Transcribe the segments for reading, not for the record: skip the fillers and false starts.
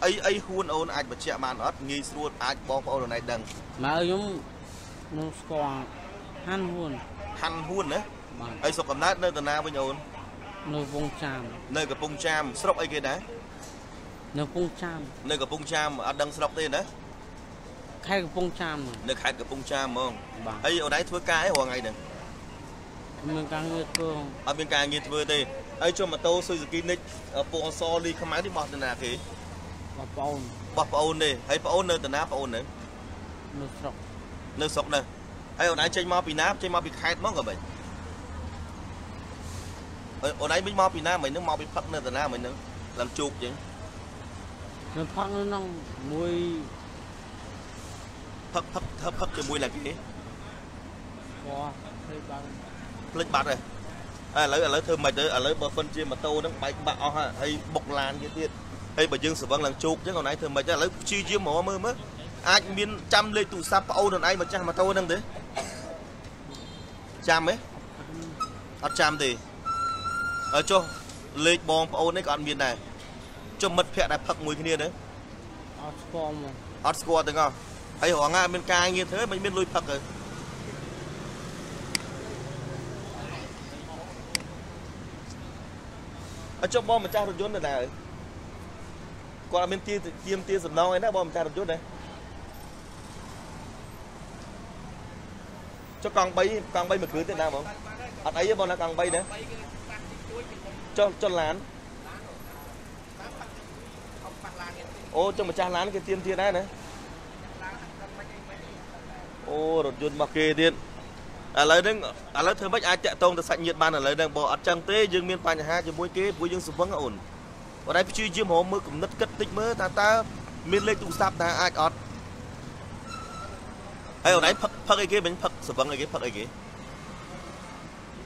ấy huôn ôn anh mà chạm màn ớt nghe xuôi anh bong pháo này đằng mà nó còn hăn huôn đấy. Ai sọc cầm nát nơi tờ na bây giờ nơi vùng tràm nơi cả vùng tràm sọc ai kia đấy nơi cả vùng tràm ở đằng sọc tên đấy khai cả vùng tràm nơi khai cả vùng tràm không ấy ở đấy thưa cái hoàng ngày này bên cạnh người thưa ở bên cạnh người thưa đây ấy cho mà tàu xây dựng nick po so đi không máy đi bọt là thế bọt ôn đi hay ôn nơi tờ na ôn đấy nơi sọc nơi sọc này, ấy ở đấy chơi mò pin náp chơi mò pin khai móc cả vậy, ở đấy biết mò pin náp mình nó mò pin phật nữa từ na mình nó làm chuột vậy, nó phật nó mui phật cho mui là cái gì? Có lịch bạc rồi, lấy thơm mày tới lấy bờ phân chia mà tô nó bạch bạo ha, hay bọc lan cái tiệt, hay bà dương sờ văng làm chuột chứ còn nãy thơm mày chứ lấy chi chiêu mỏ mơ mất. Ai miên trăm lên tụ sáp âu đồn ai mà trăm mà tao đang thế trăm ấy ăn trăm thì ở cho lê bom âu đấy còn miên này cho mật phẹt này phật mùi cái nia đấy hot score từng không ấy hoàng nga bên ca như thế mình bên lui phật rồi ở cho bom mà cha được vốn này còn là bên tia tiêm tia sầm non ấy đó bom mà cha được vốn này cho con bay mà cưới thế nào không? Ở đấy bọn là con bay đấy. Cho lán. Ô cho mà cha lán cái tiêm thiên đấy này. Ô đột nhiên mà kê điện. Lấy đấy, lấy thưa bách ai chạy tông ta sạch nhiệt ban ở lấy đang bỏ ở trăng tế dương miên pa nhà hai cho bối kế bối dương sụp vắng ổn. Ở đây chưa chiêm hố mơ cũng nứt cất tích mơ ta miên lên tụ sáp ta ai ọt. Ấy ở đấy phật cái kia mình phật sờ văng cái phật kia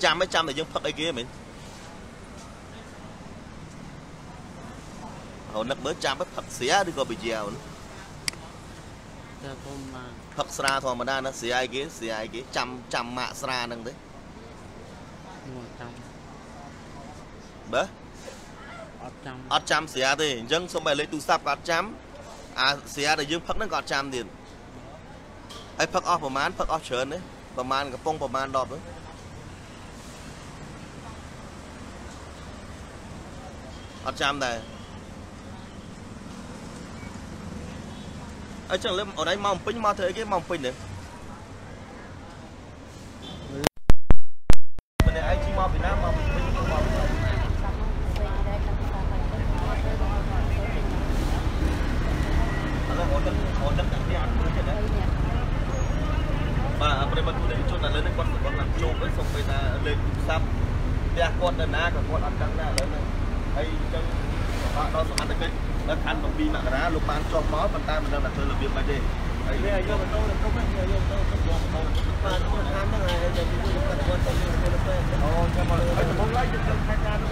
trăm thì dân phật cái kia mình hồi nãy bữa trăm phật xé đi coi bị giàu phật xà thôi mà đa nó xé ai kia trăm mạ xà nâng đấy bớ ở trăm xé thì dân xong bài lấy tu sáp gạt trăm à xé thì dân phật nó gạt trăm tiền ấy phật off bờ mán phật off chớn đấy bờ mán gặp phong bờ mán đọp đấy ở trăm này ấy chẳng lẽ ở đây mong pin mau thế cái mong pin đấy mình để ai chỉ mong Việt Nam mong pin và Premat cũng đến chỗ là lên con của con làm trộm với xong bây giờ lên sắp ra con là na cả con ăn trắng na lớn này hay chân bạn đó ăn được cái nó ăn bằng pin mạng đá lục ban cho mó bàn tay mình đang đặt chơi là việc bài đề ấy bây giờ mình đâu là không biết giờ giờ đâu không còn đâu mà nó còn ham thế này giờ chúng tôi cần con chơi chơi nó quen rồi cho mọi người không lấy được tham gia nữa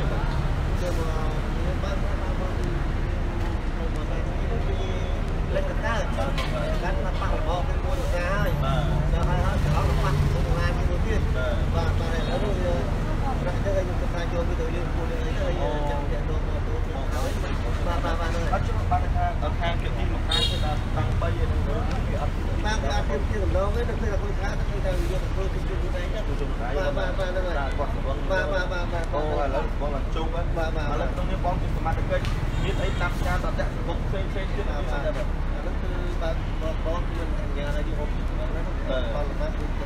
giờ mà lên cái ta cắt là bằng bò cái môi được ra rồi giờ hai nó chỉ có một mặt một hai cái đầu tiên và này nó rồi lại đây là những cái pha vô cái đầu tiên của đấy rồi chẳng để đồ mà đồ thì nó ấy và rồi bắt chúng bắt được hàng chuyện đi một hàng thì là tăng bây giờ nữa thì ấp mang ra thêm kia của nó đấy là đây là con cá đây là nhiều hơn cái chuyện đấy nhá và nó là và là con là chung á và là trong những bóng cái mặt cái biết ấy làm sao ta đặt bóng trên trên là nó cứ bóng cái nhà này đi hộp nó